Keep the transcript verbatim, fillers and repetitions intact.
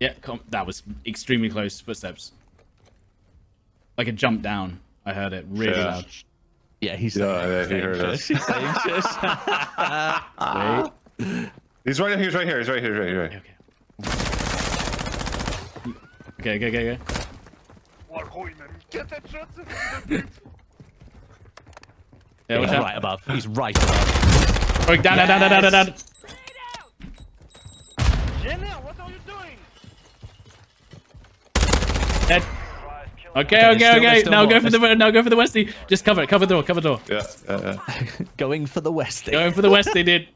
Yeah, come, that was extremely close. Footsteps. Like a jump down. I heard it really sure. loud. Yeah, he's yeah, yeah, he heard us. He's right here. He's right here. He's right here. He's right here. Okay. Okay. Okay. Okay. Okay. Yeah, he's right above. He's right above. Down, down, down, down, down, down. Jenna, what are you doing? Dead. Okay, okay, okay. Now go for the now go for the Westie. Just cover it. Cover the door. Cover the door. Yeah. Uh, uh. Going for the Westie. Going for the Westie, dude.